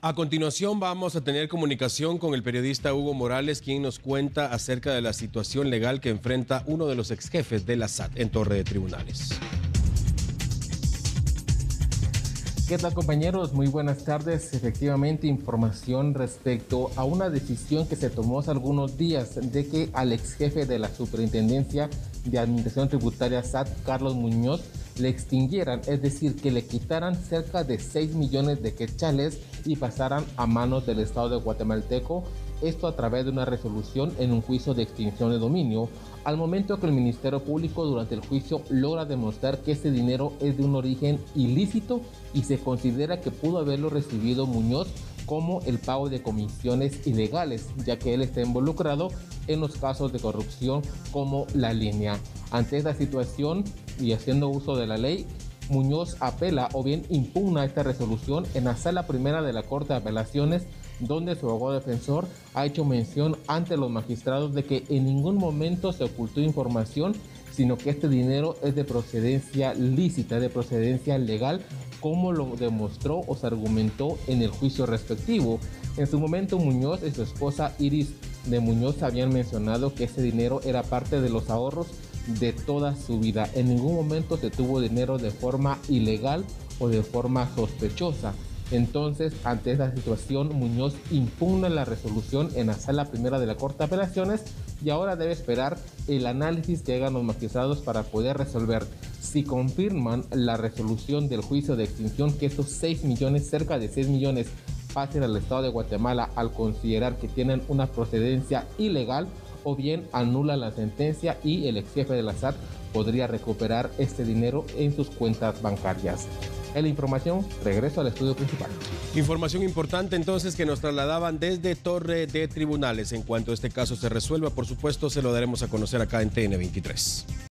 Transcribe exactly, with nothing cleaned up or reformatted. A continuación vamos a tener comunicación con el periodista Hugo Morales, quien nos cuenta acerca de la situación legal que enfrenta uno de los exjefes de la S A T en Torre de Tribunales. ¿Qué tal, compañeros? Muy buenas tardes. Efectivamente, información respecto a una decisión que se tomó hace algunos días de que al exjefe de la Superintendencia de Administración Tributaria S A T, Carlos Muñoz, le extinguieran, es decir, que le quitaran cerca de seis millones de quetzales y pasaran a manos del Estado de Guatemalteco, esto a través de una resolución en un juicio de extinción de dominio, al momento que el Ministerio Público durante el juicio logra demostrar que este dinero es de un origen ilícito y se considera que pudo haberlo recibido Muñoz como el pago de comisiones ilegales, ya que él está involucrado en los casos de corrupción como La Línea. Ante esta situación y haciendo uso de la ley, Muñoz apela o bien impugna esta resolución en la sala primera de la Corte de Apelaciones, donde su abogado defensor ha hecho mención ante los magistrados de que en ningún momento se ocultó información, sino que este dinero es de procedencia lícita, de procedencia legal, como lo demostró o se argumentó en el juicio respectivo. En su momento, Muñoz y su esposa Iris de Muñoz habían mencionado que ese dinero era parte de los ahorros de toda su vida. En ningún momento se tuvo dinero de forma ilegal o de forma sospechosa. Entonces, ante esta situación, Muñoz impugna la resolución en la sala primera de la Corte de Apelaciones y ahora debe esperar el análisis que hagan los magistrados para poder resolver si confirman la resolución del juicio de extinción, que estos seis millones, cerca de seis millones, pasen al Estado de Guatemala al considerar que tienen una procedencia ilegal, o bien anula la sentencia y el ex jefe de la S A T podría recuperar este dinero en sus cuentas bancarias. En la información, regreso al estudio principal. Información importante entonces que nos trasladaban desde Torre de Tribunales. En cuanto a este caso se resuelva, por supuesto, se lo daremos a conocer acá en T N veintitrés.